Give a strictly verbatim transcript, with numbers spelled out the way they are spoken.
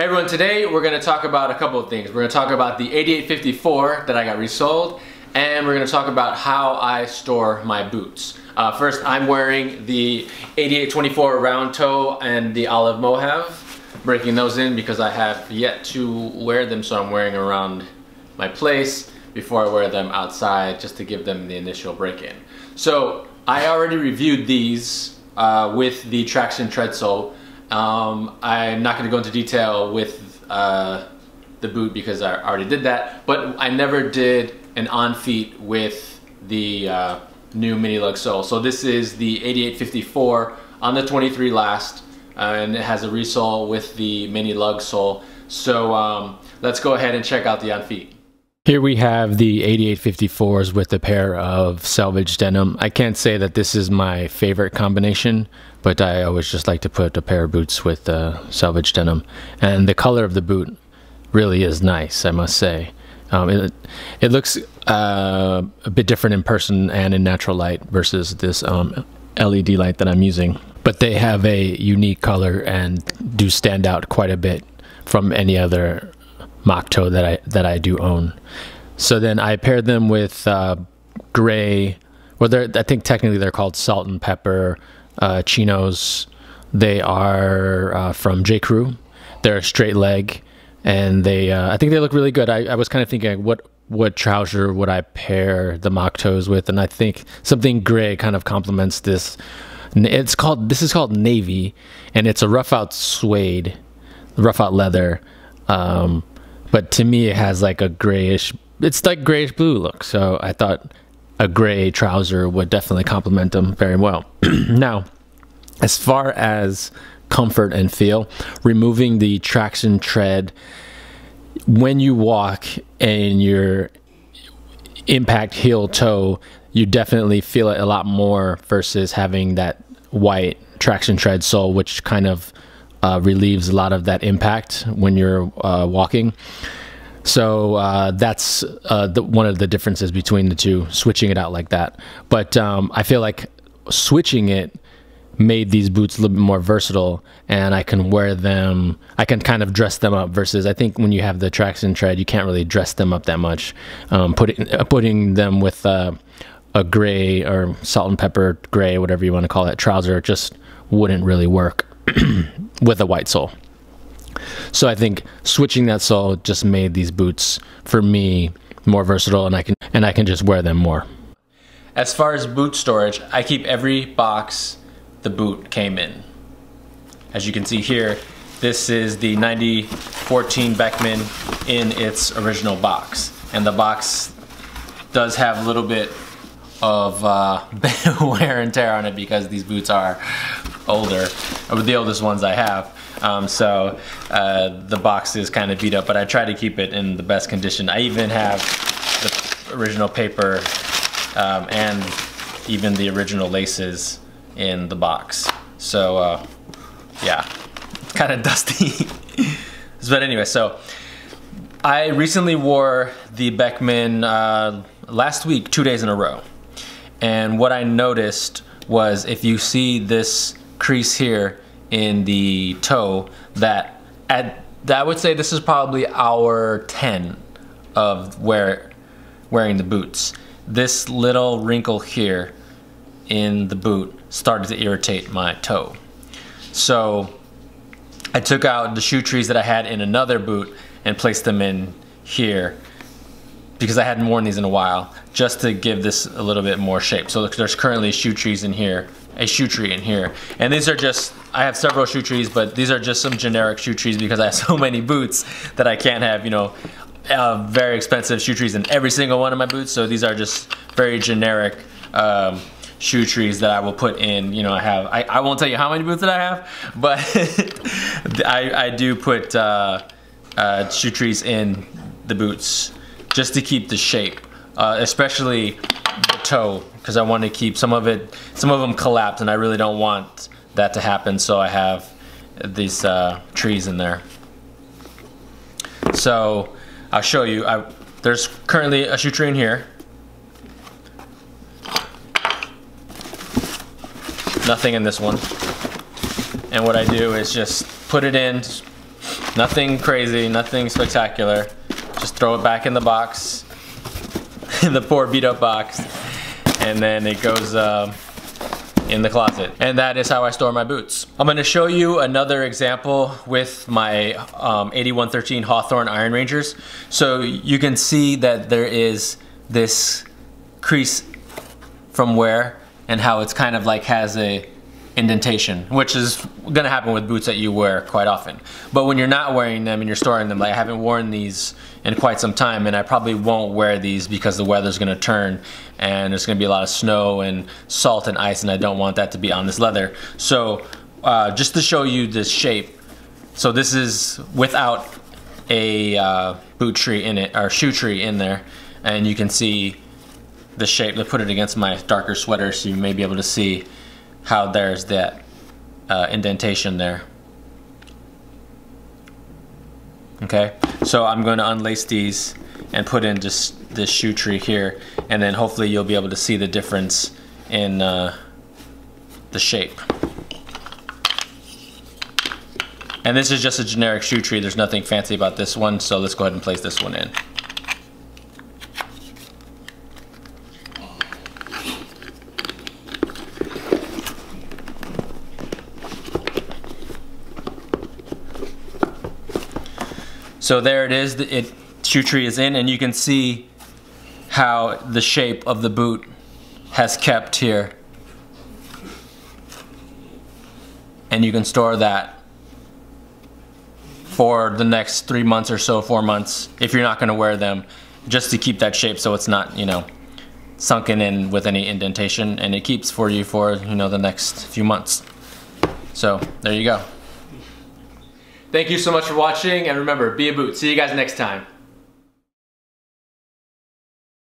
Hey everyone, today we're going to talk about a couple of things. We're going to talk about the eighty-eight fifty-four that I got resold, and we're going to talk about how I store my boots. Uh, first, I'm wearing the eighty-eight twenty-four round toe and the Olive Mohave, breaking those in because I have yet to wear them, so I'm wearing around my place before I wear them outside just to give them the initial break-in. So I already reviewed these uh, with the Traction Tread Sole. Um, I'm not going to go into detail with uh, the boot because I already did that, but I never did an on feet with the uh, new mini lug sole. So this is the eighty-eight fifty-four on the twenty-three last, uh, and it has a resole with the mini lug sole. So um, let's go ahead and check out the on feet. Here we have the eighty-eight fifty-fours with a pair of Selvedge denim. I can't say that this is my favorite combination, but I always just like to put a pair of boots with uh, Selvedge denim. And the color of the boot really is nice, I must say. Um, it, it looks uh, a bit different in person and in natural light versus this um, L E D light that I'm using. But they have a unique color and do stand out quite a bit from any other moc toe that I that I do own. So then I paired them with uh, gray. Well, they're, I think technically they're called Salt and Pepper uh, chinos. They are uh, from J Crew. They're a straight leg, and they uh, I think they look really good. I, I was kind of thinking what what trouser would I pair the moc toes with, and I think something gray kind of complements this. It's called this is called navy, and it's a rough out suede, rough out leather. Um, But to me, it has like a grayish, it's like grayish blue look. So I thought a gray trouser would definitely complement them very well. Now, as far as comfort and feel, removing the traction tread, when you walk and your impact heel toe, you definitely feel it a lot more versus having that white traction tread sole, which kind of Uh, relieves a lot of that impact when you're uh, walking. So uh, that's uh, the, one of the differences between the two, switching it out like that. But um, I feel like switching it made these boots a little bit more versatile, and I can wear them, I can kind of dress them up versus I think when you have the traction tread, you can't really dress them up that much. Um, putting, uh, putting them with uh, a gray or salt and pepper gray, whatever you want to call that, trouser just wouldn't really work with a white sole. So I think switching that sole just made these boots for me more versatile, and I can and I can just wear them more. As far as boot storage, I keep every box the boot came in. As you can see here, this is the ninety fourteen Beckman in its original box, and the box does have a little bit of uh, wear and tear on it because these boots are older, or the oldest ones I have. Um, so uh, the box is kind of beat up, but I try to keep it in the best condition. I even have the original paper um, and even the original laces in the box. So uh, yeah, kind of dusty. But anyway, so I recently wore the Beckman uh, last week, two days in a row. And what I noticed was if you see this crease here in the toe, that at that I would say this is probably hour ten of wear, wearing the boots. This little wrinkle here in the boot started to irritate my toe. So I took out the shoe trees that I had in another boot and placed them in here because I hadn't worn these in a while, just to give this a little bit more shape. So there's currently shoe trees in here, a shoe tree in here. And these are just, I have several shoe trees, but these are just some generic shoe trees because I have so many boots that I can't have, you know, uh, very expensive shoe trees in every single one of my boots. So these are just very generic um, shoe trees that I will put in, you know, I have, I, I won't tell you how many boots that I have, but I, I do put uh, uh, shoe trees in the boots just to keep the shape, uh, especially the toe, because I want to keep some of it, some of them collapsed, and I really don't want that to happen, so I have these uh, trees in there. So I'll show you, I, there's currently a shoe tree in here. Nothing in this one. And what I do is just put it in, Nothing crazy, nothing spectacular. Just throw it back in the box, in the poor beat up box, and then it goes um, in the closet. And that is how I store my boots. I'm gonna show you another example with my um, eighty-one thirteen Hawthorne Iron Rangers. So you can see that there is this crease from wear and how it's kind of like has a indentation, which is gonna happen with boots that you wear quite often. But when you're not wearing them and you're storing them, like I haven't worn these in quite some time, and I probably won't wear these because the weather's gonna turn and there's gonna be a lot of snow and salt and ice, and I don't want that to be on this leather. So uh, just to show you this shape, so this is without a uh, boot tree in it, or shoe tree in there, and you can see the shape. Let's put it against my darker sweater so you may be able to see how there's that uh, indentation there. Okay, so I'm going to unlace these and put in just this shoe tree here, and then hopefully you'll be able to see the difference in uh, the shape. And this is just a generic shoe tree, there's nothing fancy about this one, so let's go ahead and place this one in. So there it is, the it, shoe tree is in, and you can see how the shape of the boot has kept here. And you can store that for the next three months or so, four months, if you're not gonna wear them, just to keep that shape so it's not, you know, sunken in with any indentation, and it keeps for you for, you know, the next few months. So there you go. Thank you so much for watching, and remember, be a boot. See you guys next time.